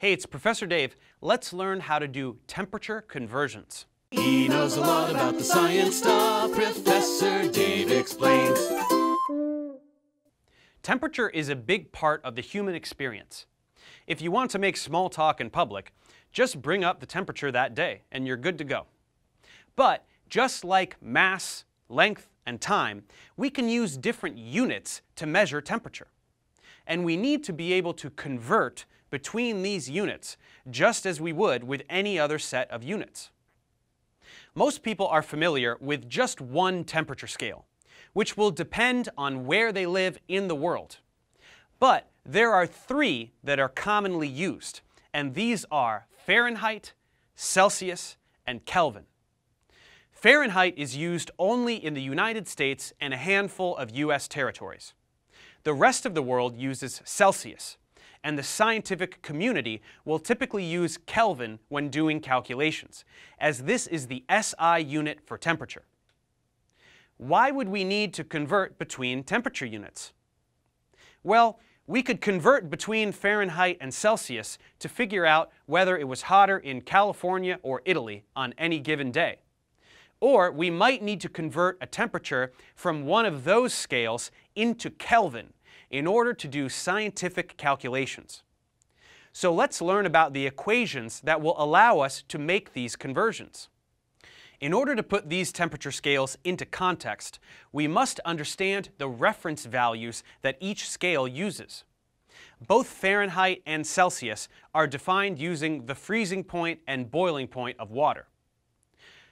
Hey, it's Professor Dave. Let's learn how to do temperature conversions. He knows a lot about the science stuff. Professor Dave Explains. Temperature is a big part of the human experience. If you want to make small talk in public, just bring up the temperature that day and you're good to go. But just like mass, length, and time, we can use different units to measure temperature. And we need to be able to convert between these units, just as we would with any other set of units. Most people are familiar with just one temperature scale, which will depend on where they live in the world. But there are three that are commonly used, and these are Fahrenheit, Celsius, and Kelvin. Fahrenheit is used only in the United States and a handful of US territories. The rest of the world uses Celsius, and the scientific community will typically use Kelvin when doing calculations, as this is the SI unit for temperature. Why would we need to convert between temperature units? Well, we could convert between Fahrenheit and Celsius to figure out whether it was hotter in California or Italy on any given day. Or we might need to convert a temperature from one of those scales into Kelvin in order to do scientific calculations. So let's learn about the equations that will allow us to make these conversions. In order to put these temperature scales into context, we must understand the reference values that each scale uses. Both Fahrenheit and Celsius are defined using the freezing point and boiling point of water.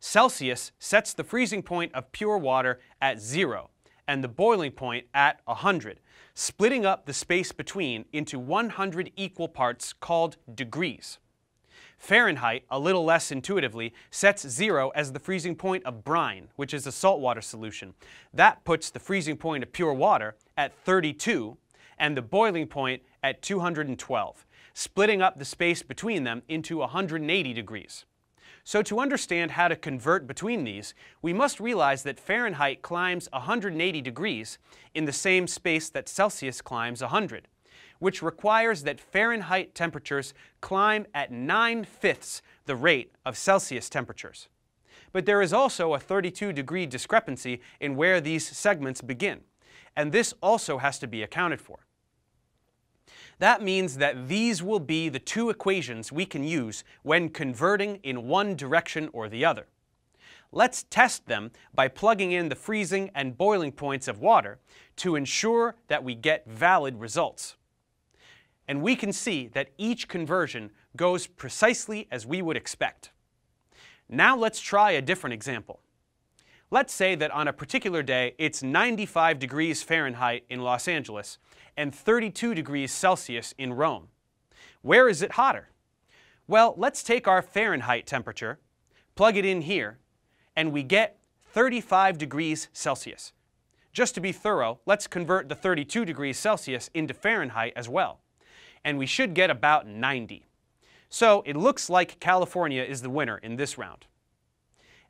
Celsius sets the freezing point of pure water at 0 and the boiling point at 100, splitting up the space between into 100 equal parts called degrees. Fahrenheit, a little less intuitively, sets 0 as the freezing point of brine, which is a saltwater solution. That puts the freezing point of pure water at 32 and the boiling point at 212, splitting up the space between them into 180 degrees. So to understand how to convert between these, we must realize that Fahrenheit climbs 180 degrees in the same space that Celsius climbs 100, which requires that Fahrenheit temperatures climb at 9/5 the rate of Celsius temperatures. But there is also a 32-degree discrepancy in where these segments begin, and this also has to be accounted for. That means that these will be the two equations we can use when converting in one direction or the other. Let's test them by plugging in the freezing and boiling points of water to ensure that we get valid results. And we can see that each conversion goes precisely as we would expect. Now let's try a different example. Let's say that on a particular day, it's 95 degrees Fahrenheit in Los Angeles and 32 degrees Celsius in Rome. Where is it hotter? Well, let's take our Fahrenheit temperature, plug it in here, and we get 35 degrees Celsius. Just to be thorough, let's convert the 32 degrees Celsius into Fahrenheit as well. And we should get about 90. So it looks like California is the winner in this round.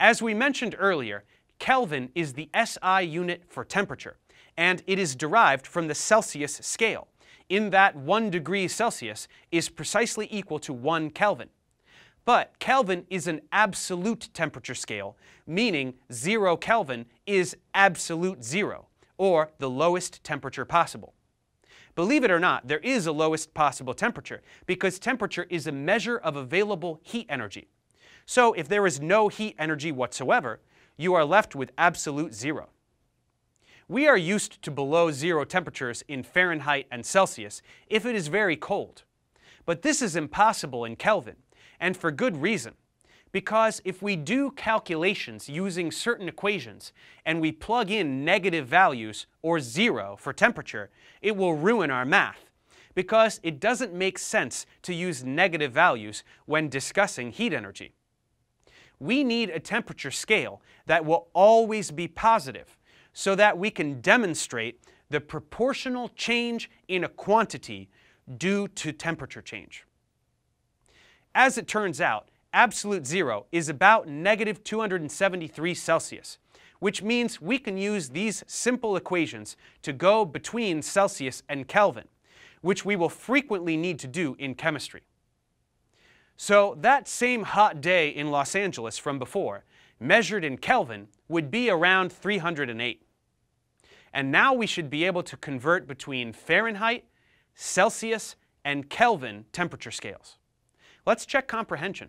As we mentioned earlier, Kelvin is the SI unit for temperature, and it is derived from the Celsius scale, in that 1 degree Celsius is precisely equal to 1 Kelvin. But Kelvin is an absolute temperature scale, meaning 0 Kelvin is absolute zero, or the lowest temperature possible. Believe it or not, there is a lowest possible temperature, because temperature is a measure of available heat energy. So if there is no heat energy whatsoever, you are left with absolute zero. We are used to below zero temperatures in Fahrenheit and Celsius if it is very cold. But this is impossible in Kelvin, and for good reason, because if we do calculations using certain equations and we plug in negative values or zero for temperature, it will ruin our math, because it doesn't make sense to use negative values when discussing heat energy. We need a temperature scale that will always be positive so that we can demonstrate the proportional change in a quantity due to temperature change. As it turns out, absolute zero is about negative 273 Celsius, which means we can use these simple equations to go between Celsius and Kelvin, which we will frequently need to do in chemistry. So that same hot day in Los Angeles from before, measured in Kelvin, would be around 308. And now we should be able to convert between Fahrenheit, Celsius, and Kelvin temperature scales. Let's check comprehension.